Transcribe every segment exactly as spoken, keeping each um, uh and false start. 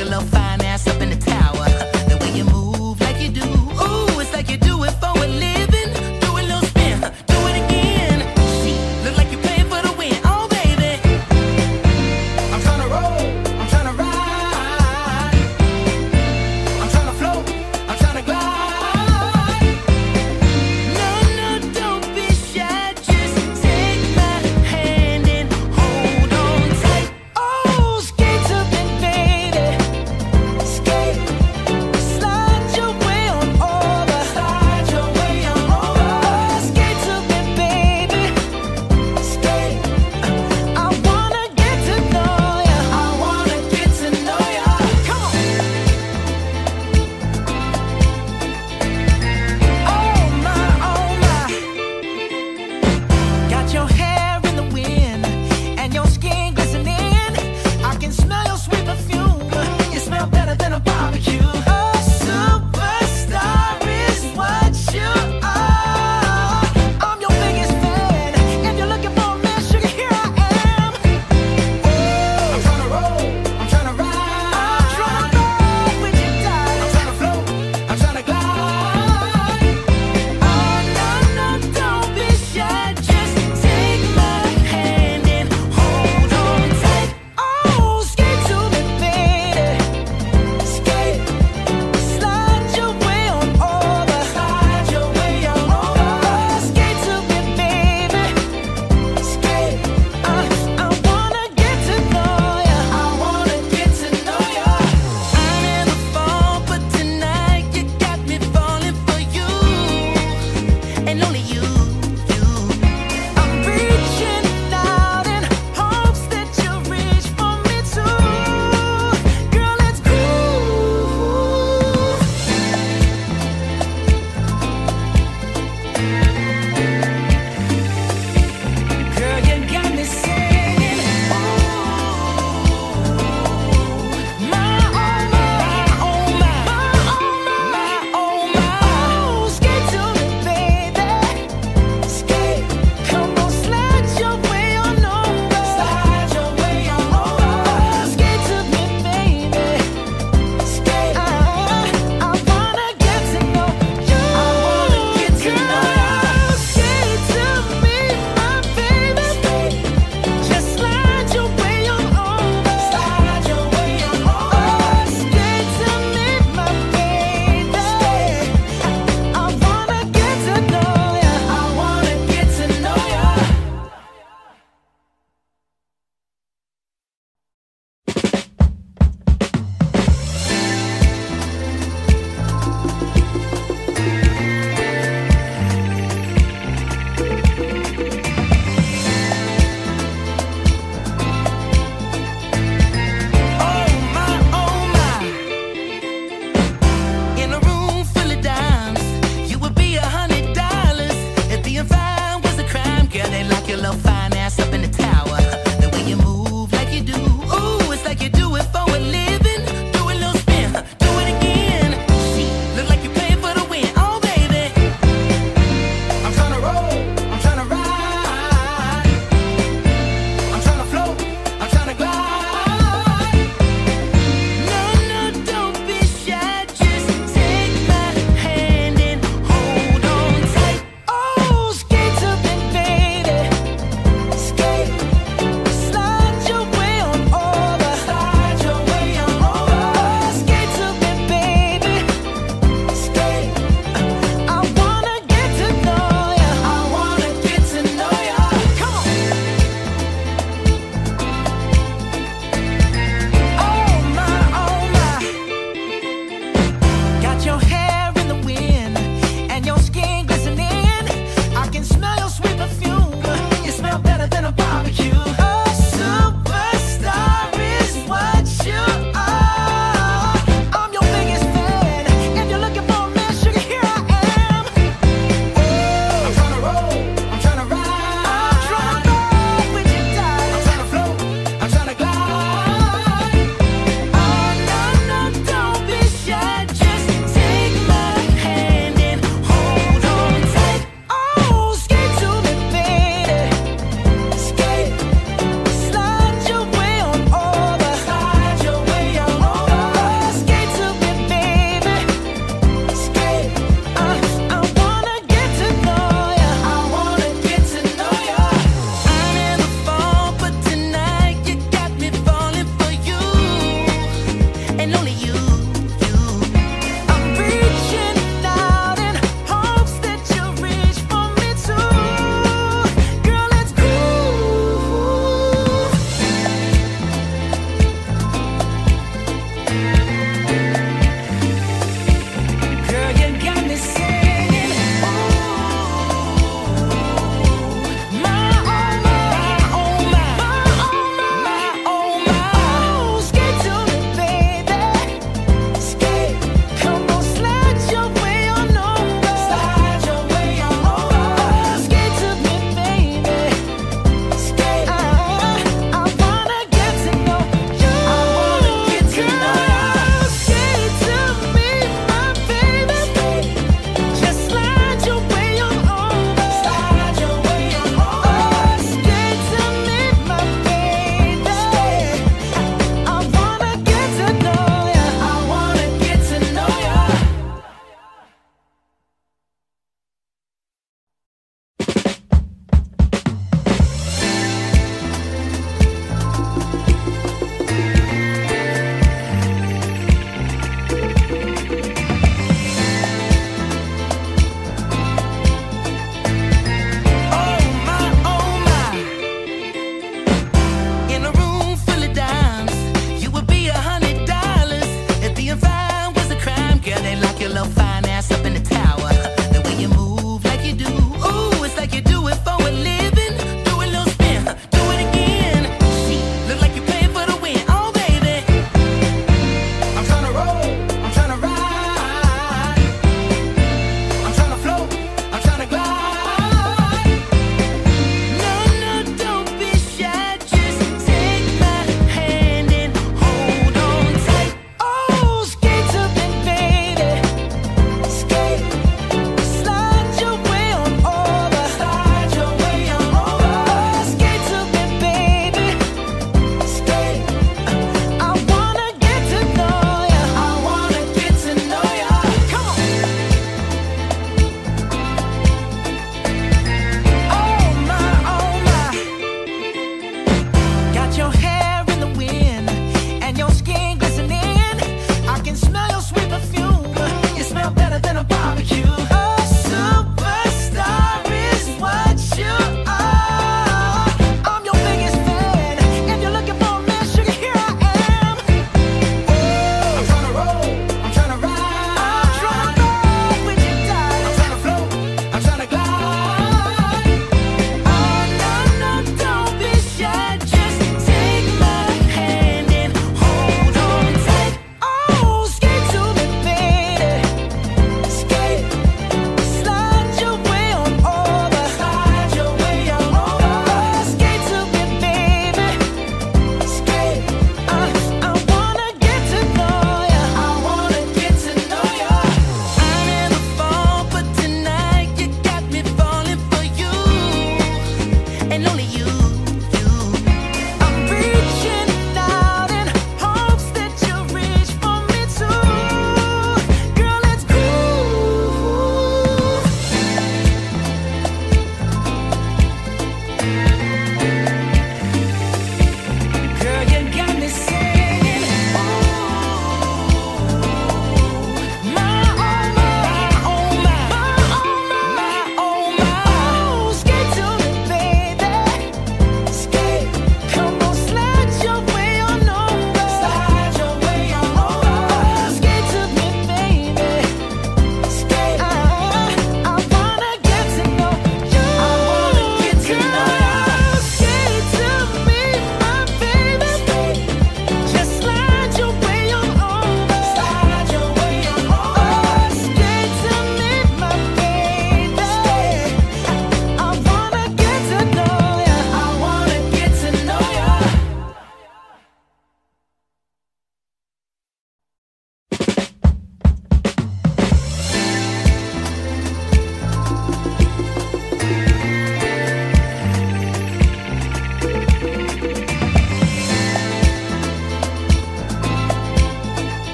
your little fine ass up in the tower. The way you move like you do, ooh, it's like you do it for a living. Do a little spin, do it again. Look like you're playing for the win, oh baby. I'm tryna roll, I'm tryna ride. I'm tryna float, I'm tryna glide. No, no, don't be shy, just take my hand and hold on tight. Oh, skates up and faded.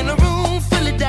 Take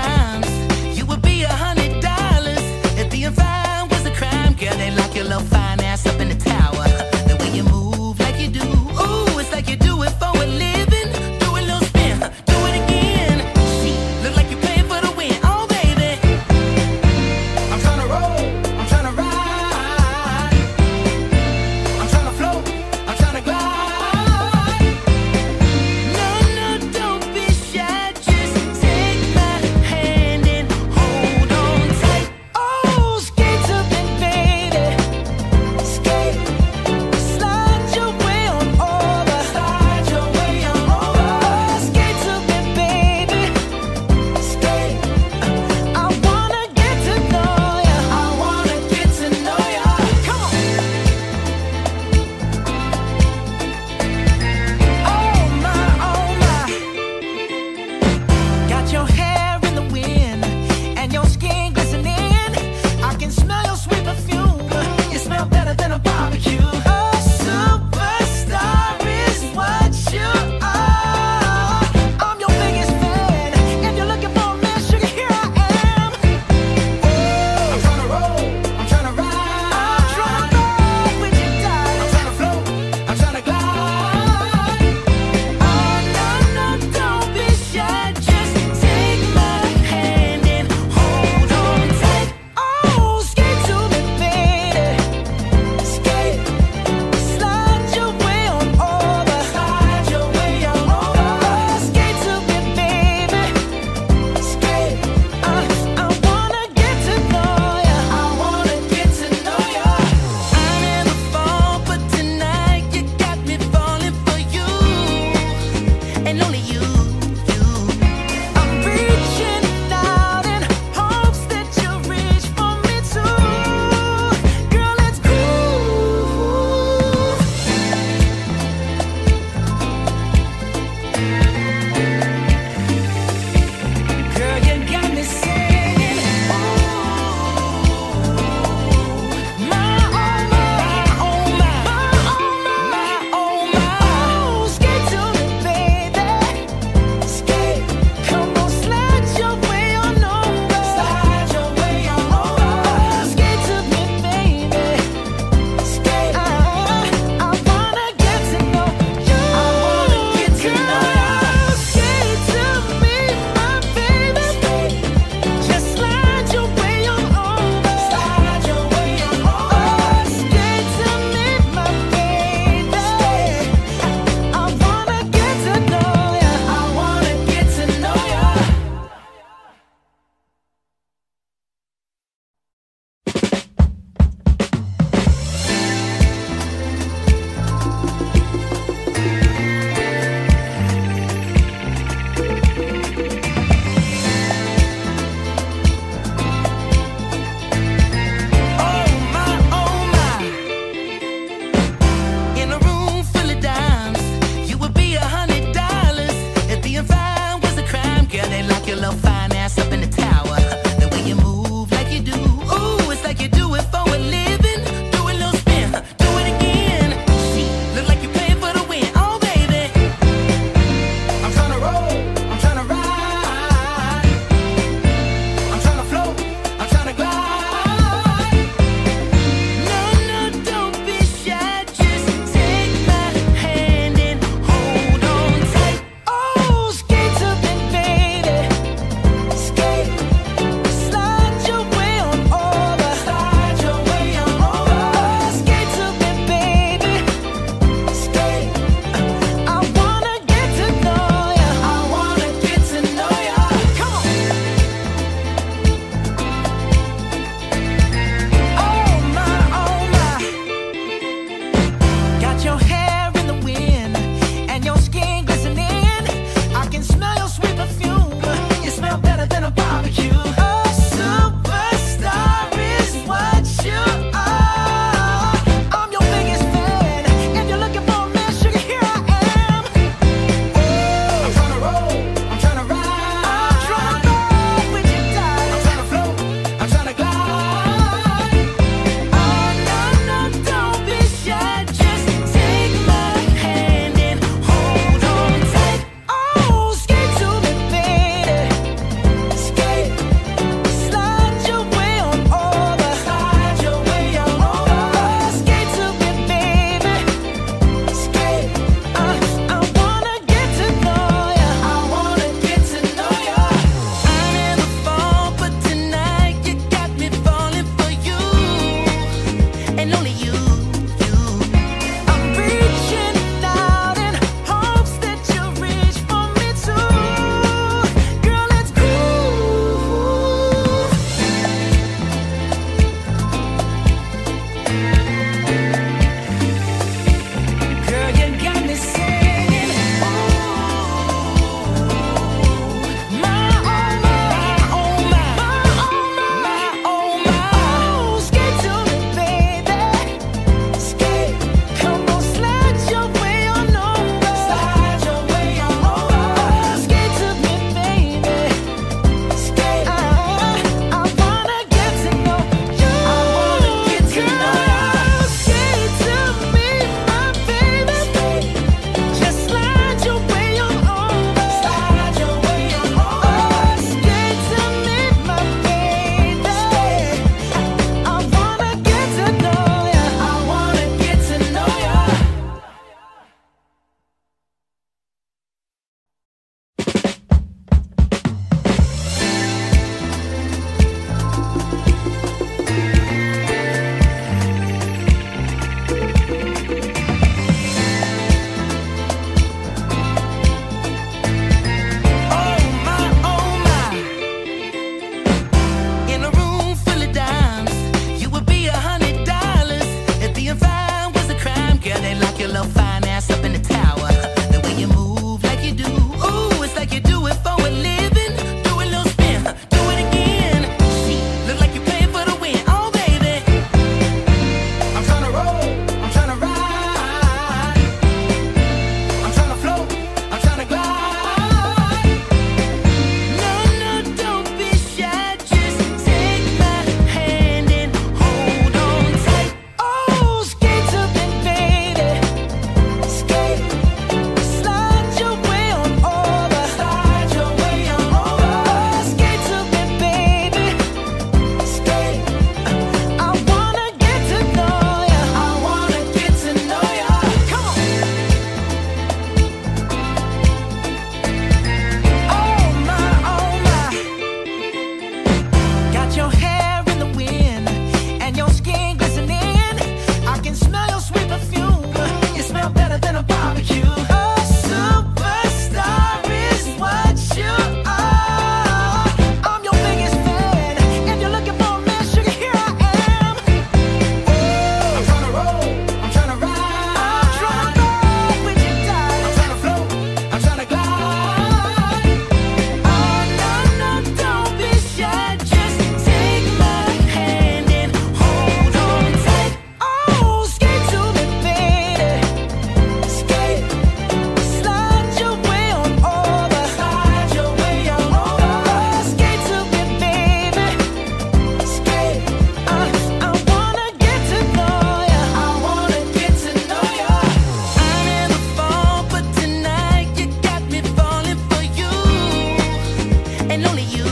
and only you.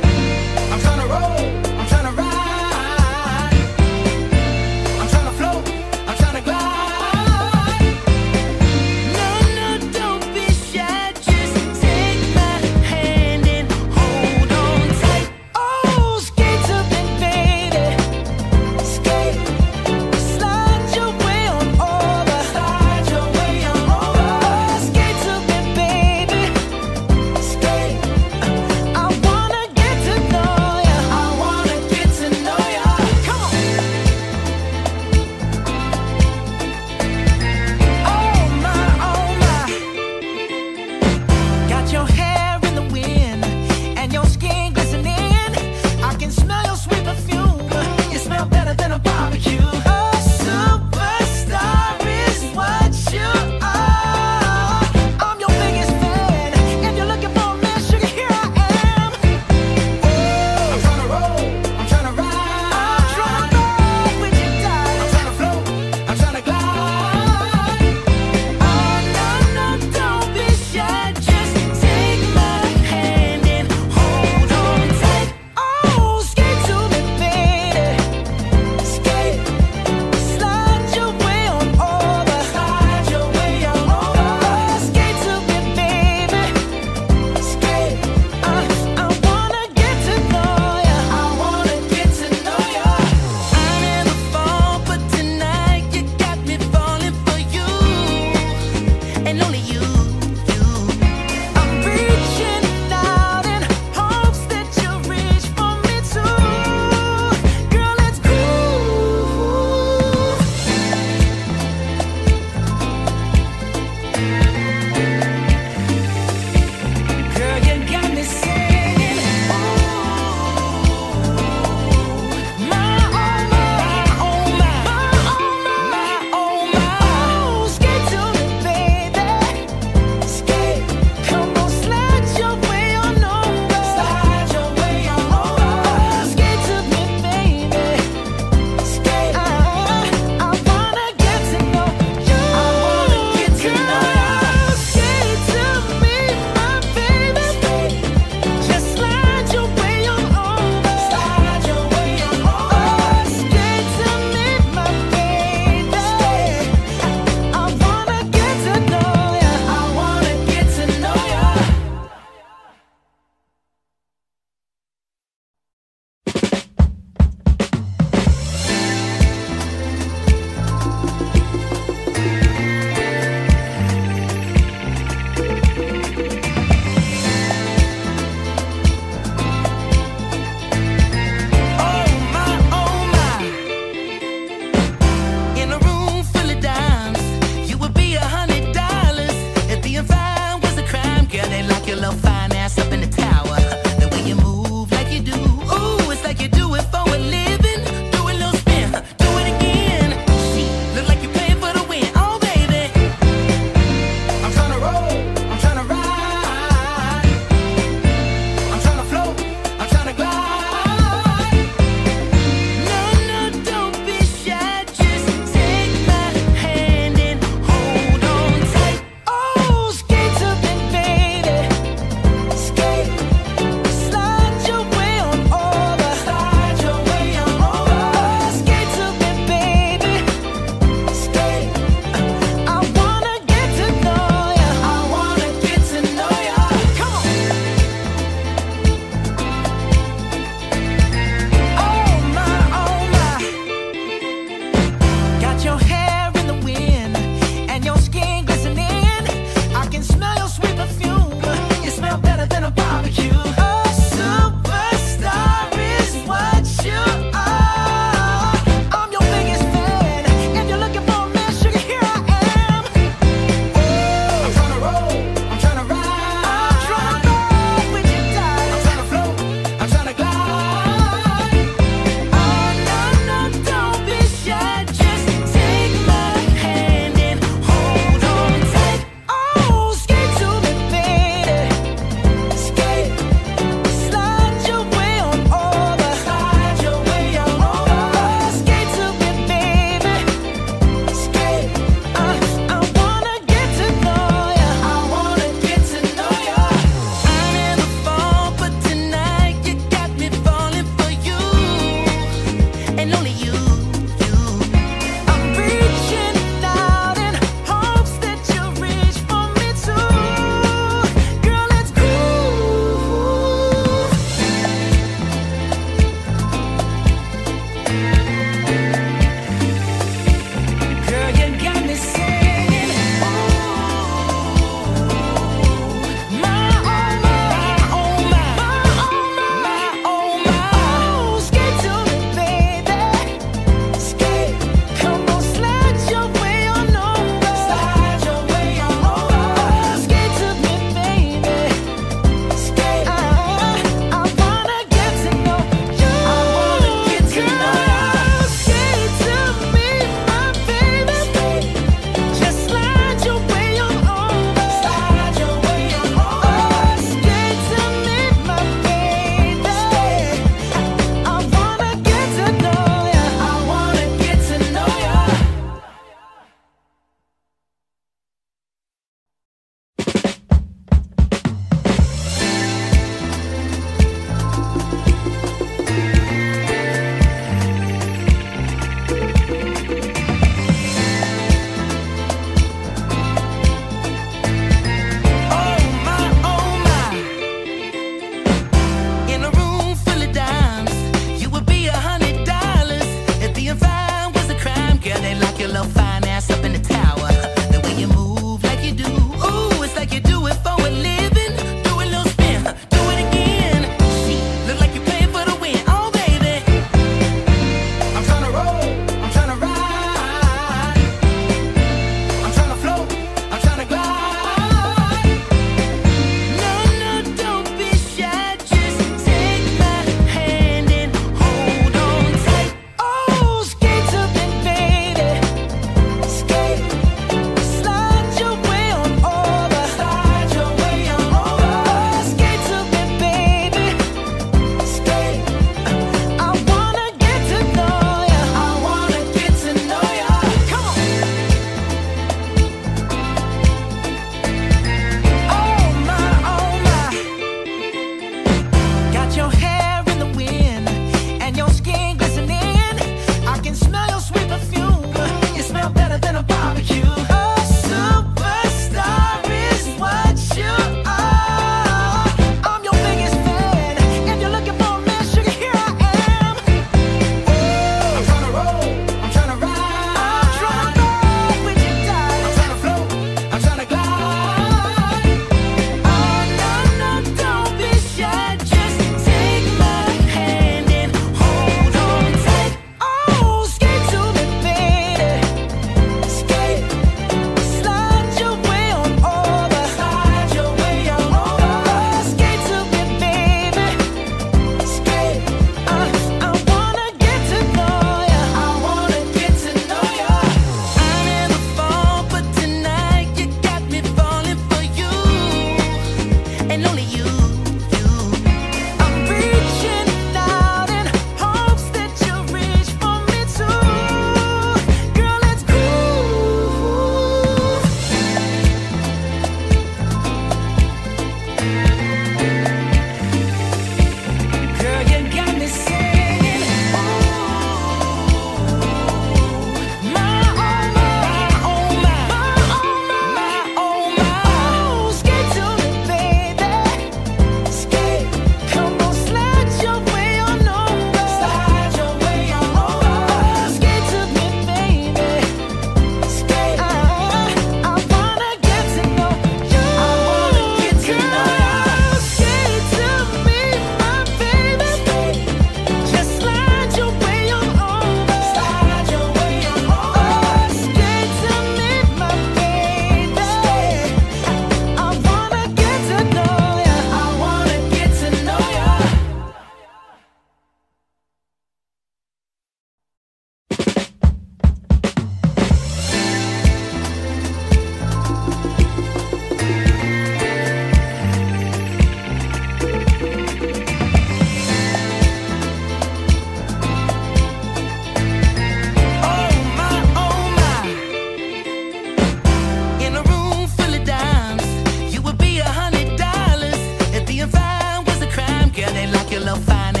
particular fine.